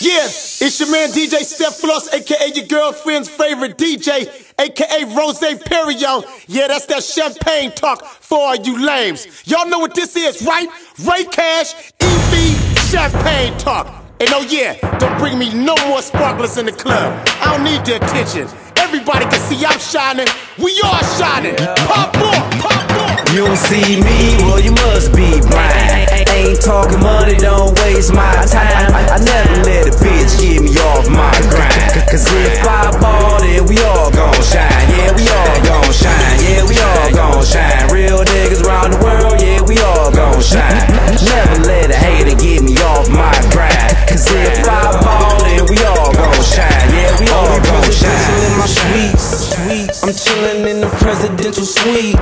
Yes, it's your man DJ Steph Floss, aka your girlfriend's favorite DJ, aka Rosé Perignon. Yeah, that's that champagne talk for all you lames. Y'all know what this is, right? Ray Cash, EV Champagne Talk. And oh yeah, don't bring me no more sparklers in the club. I don't need the attention. Everybody can see I'm shining. We are shining. Pop up, pop up. You don't see me, well you must be blind. Ain't talking money, don't waste my time. I never let a bitch get me off my grind. Cause if I ball, then we all gon' shine. Yeah, we all gon' shine. Yeah, we all gon' shine. Real niggas around the world, yeah, we all gon' shine. Never let a hater get me off my grind. Cause if I ball, then we all gon' shine. Yeah, we all gon' shine. My sweets, I'm chillin' in the presidential suite.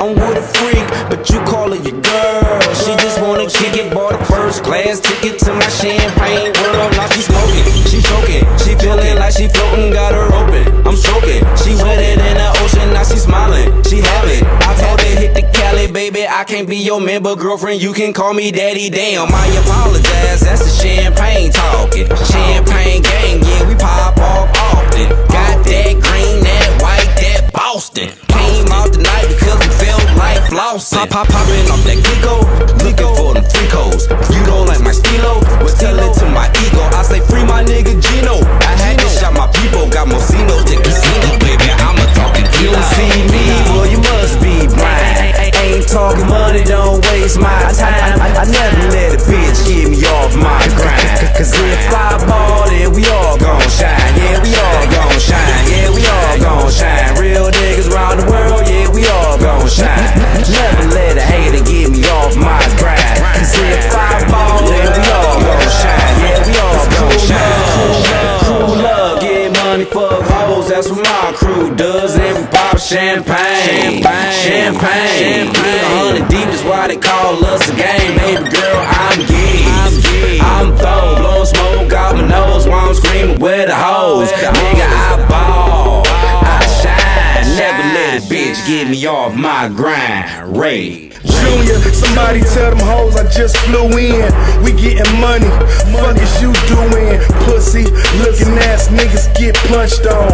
I'm with a freak, but you call her your girl. She just wanna kick it, bought a first class ticket to my champagne world. Now she smoking, she choking, she feelin' like she floating, got her open. I'm stroking, she wet it in the ocean, now she smiling, she having. I told her hit the Cali, baby, I can't be your member, girlfriend, you can call me daddy. Damn, I apologize, that's the champagne talking, champagne gang, yeah, we pop off often. Got that green, that white, that Boston. Came out the night because we felt like flossing. Poppin' off that Clico, looking for them free codes. You don't like my stilo, well tell it to my ego. I say free my nigga Gino. I had to shot my people, got more Cinos than casinos. Baby, I'm a talking killer. You don't see me, well you must be blind. Ain't talking money, don't waste my time. I never let a bitch get me off my grind. Cause if I ball, then we all gon' shine. Yeah, we all gon' shine. Yeah, we all gon' shine. Real niggas around the world, yeah, we all gon' shine. Never let a hater get me off my grind. Cause if I ball, then we all gon' shine. Yeah, we all gon' shine. True love, get money, fuck hoes. That's what my crew does. Every pop champagne, champagne. 100 deep, that's why they call us a game. Baby girl, I'm geese, I'm throw, blow smoke out my nose while I'm screaming where the hoes. Nigga, I ball, I shine. Never let a bitch get me off my grind. Ray Jr., somebody tell them hoes I just flew in. We getting money, fuck is you doing? Pussy, looking ass niggas get punched on.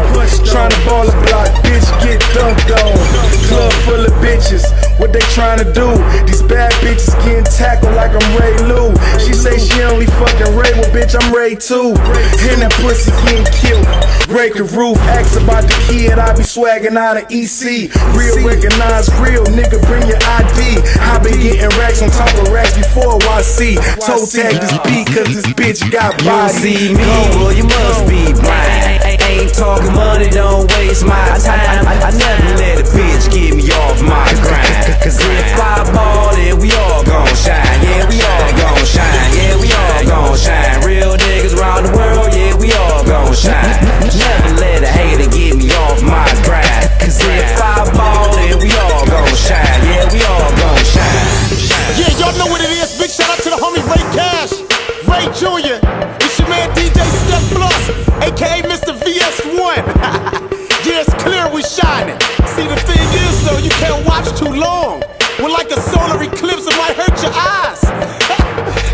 Tryna ball a block, bitch get dunked on. Club full of bitches, what they tryna do? These bad bitches getting tackled like I'm Ray Lewis. She say she only fucking Ray, well bitch I'm Ray too. And that pussy getting killed, break a roof. Ask about the kid, I be swagging out of EC. Real recognize real, nigga bring your ID. I been getting racks on top of racks before YC. Toe tag this beat cause this bitch got body. You see me, well you must be blind. Ain't talking money, don't waste my time. I never let a bitch get me off my grind. Cause if I ball, then we all gon' shine. Yeah, we all gon' shine. Yeah, we all gon' shine. Real niggas around the world, yeah, we all gon' shine. Never let a hater get me off my grind. Cause if I ball, then we all gon' shine. Yeah, we all gon' shine. Yeah, y'all know what it is. Big shout out to the homie Ray Cash, Ray Jr. It's your man DJ Steph Floss, aka Mr. VS1. Yeah, it's clear we shining. See, the thing is though, you can't watch too long. We're like a solar eclipse, it might hurt your eyes.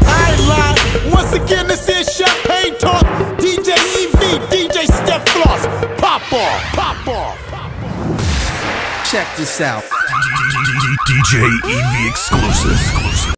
I ain't lying. Once again, this is Champagne Talk. DJ EV, DJ Steph Floss. Pop off, pop off. Check this out. DJ EV exclusive.